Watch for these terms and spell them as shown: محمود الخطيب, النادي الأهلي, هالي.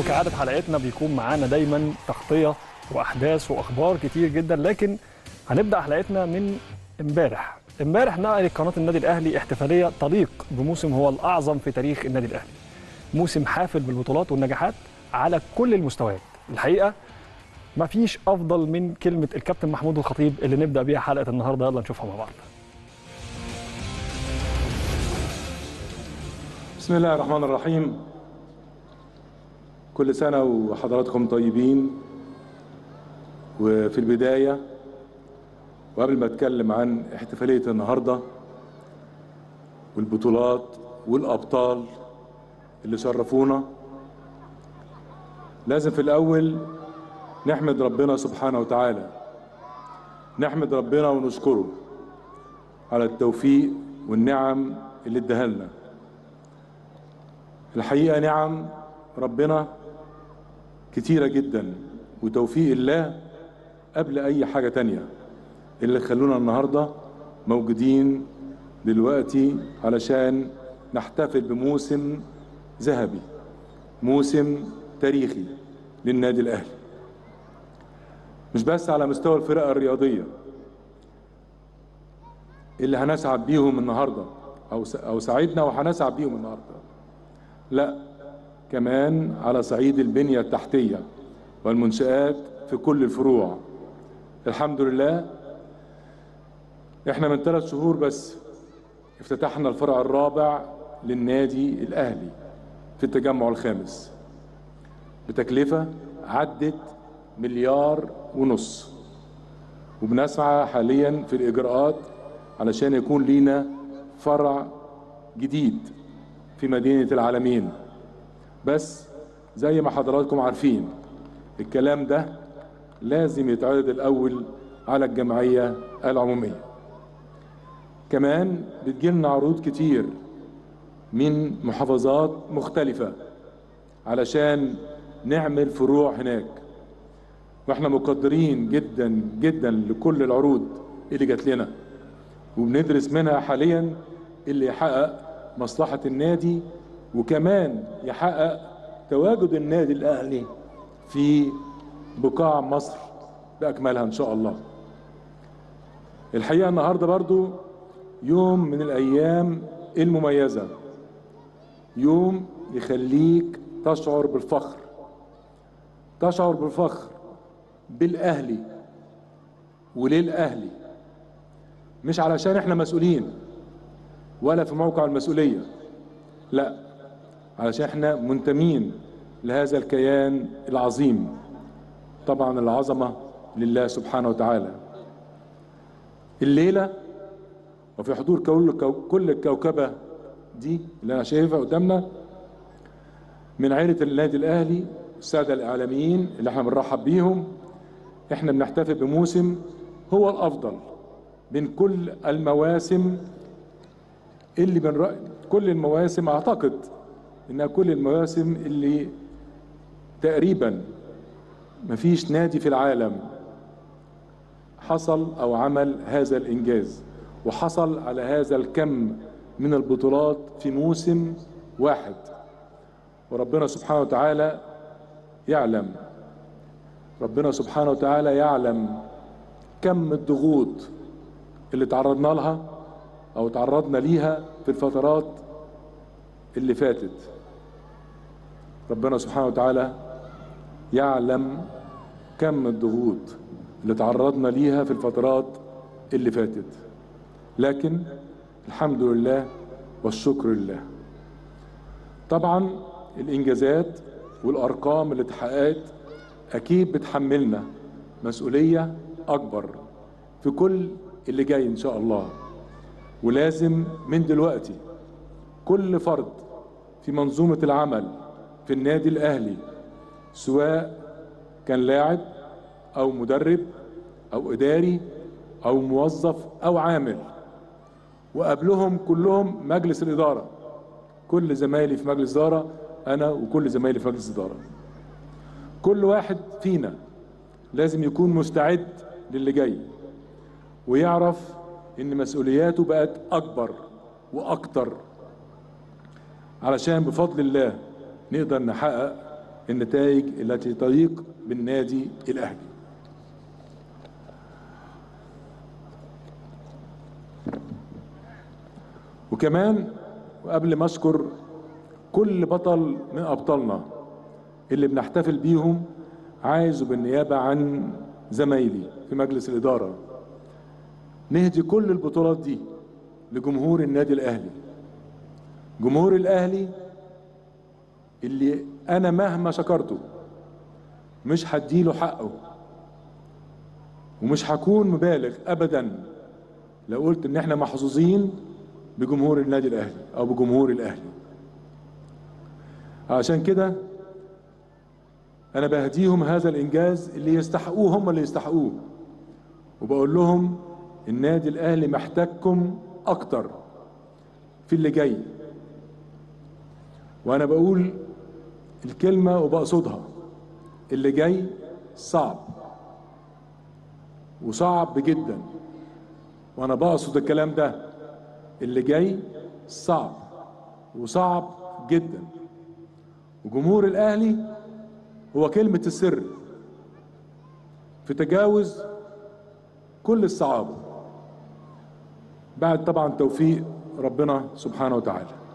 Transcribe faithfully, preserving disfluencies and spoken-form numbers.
وكعادة حلقتنا بيكون معانا دايما تغطية وأحداث وأخبار كتير جدا، لكن هنبدأ حلقتنا من امبارح. امبارح نقلت قناة النادي الأهلي احتفالية تليق بموسم هو الأعظم في تاريخ النادي الأهلي، موسم حافل بالبطولات والنجاحات على كل المستويات. الحقيقة ما فيش أفضل من كلمة الكابتن محمود الخطيب اللي نبدأ بيها حلقة النهاردة، يلا نشوفها مع بعض. بسم الله الرحمن الرحيم. كل سنة وحضراتكم طيبين. وفي البداية وقبل ما أتكلم عن احتفالية النهاردة والبطولات والأبطال اللي شرفونا، لازم في الأول نحمد ربنا سبحانه وتعالى، نحمد ربنا ونشكره على التوفيق والنعم اللي اداها لنا. الحقيقة نعم ربنا كتيرة جدا، وتوفيق الله قبل أي حاجة تانية اللي خلونا النهاردة موجودين دلوقتي علشان نحتفل بموسم ذهبي، موسم تاريخي للنادي الأهلي، مش بس على مستوى الفرق الرياضية اللي هنسعى بيهم النهاردة أو أو سعيدنا وهنسعى بيهم النهاردة، لا كمان على صعيد البنية التحتية والمنشآت في كل الفروع. الحمد لله احنا من ثلاث شهور بس افتتحنا الفرع الرابع للنادي الأهلي في التجمع الخامس بتكلفة عدت مليار ونص، وبنسعى حاليا في الإجراءات علشان يكون لينا فرع جديد في مدينة العالمين. بس زي ما حضراتكم عارفين الكلام ده لازم يتعرض الأول على الجمعية العمومية. كمان بتجيلنا عروض كتير من محافظات مختلفة علشان نعمل فروع هناك، واحنا مقدرين جدا جدا لكل العروض اللي جات لنا، وبندرس منها حاليا اللي يحقق مصلحة النادي وكمان يحقق تواجد النادي الأهلي في بقاع مصر بأكملها إن شاء الله. الحقيقة النهاردة برضو يوم من الأيام المميزة، يوم يخليك تشعر بالفخر، تشعر بالفخر بالأهلي وللأهلي، مش علشان احنا مسؤولين ولا في موقع المسؤولية، لا علشان احنا منتمين لهذا الكيان العظيم. طبعا العظمة لله سبحانه وتعالى. الليلة وفي حضور كل الكوكبة دي اللي انا شايفها قدامنا من عائلة النادي الأهلي والسادة الإعلاميين اللي احنا بنرحب بيهم، احنا بنحتفل بموسم هو الأفضل من كل المواسم اللي بنر... كل المواسم اعتقد انها كل المواسم اللي تقريبا مفيش نادي في العالم حصل او عمل هذا الانجاز وحصل على هذا الكم من البطولات في موسم واحد. وربنا سبحانه وتعالى يعلم، ربنا سبحانه وتعالى يعلم كم الضغوط اللي تعرضنا لها أو تعرضنا ليها في الفترات اللي فاتت. ربنا سبحانه وتعالى يعلم كم الضغوط اللي تعرضنا ليها في الفترات اللي فاتت، لكن الحمد لله والشكر لله. طبعا الإنجازات والأرقام اللي اتحققت أكيد بتحملنا مسؤولية أكبر في كل اللي جاي إن شاء الله، ولازم من دلوقتي كل فرد في منظومة العمل في النادي الأهلي سواء كان لاعب أو مدرب أو إداري أو موظف أو عامل، وقبلهم كلهم مجلس الإدارة، كل زمايلي في مجلس إدارة، أنا وكل زمايلي في مجلس إدارة، كل واحد فينا لازم يكون مستعد للي جاي ويعرف إن مسؤولياته بقت أكبر وأكتر علشان بفضل الله نقدر نحقق النتائج التي تليق بالنادي الأهلي. وكمان وقبل ما أشكر كل بطل من أبطالنا اللي بنحتفل بيهم، عايز بالنيابة عن زمايلي في مجلس الإدارة نهدي كل البطولات دي لجمهور النادي الأهلي. جمهور الأهلي اللي أنا مهما شكرته مش هديله حقه، ومش هكون مبالغ أبدا لو قلت إن إحنا محظوظين بجمهور النادي الأهلي أو بجمهور الأهلي. عشان كده أنا بهديهم هذا الإنجاز اللي يستحقوه، هم اللي يستحقوه، وبقول لهم النادي الأهلي محتاجكم أكتر في اللي جاي. وأنا بقول الكلمة وبقصدها، اللي جاي صعب وصعب جدا، وأنا بقصد الكلام ده، اللي جاي صعب وصعب جدا. وجمهور الأهلي هو كلمة السر في تجاوز كل الصعاب، بعد طبعا توفيق ربنا سبحانه وتعالى.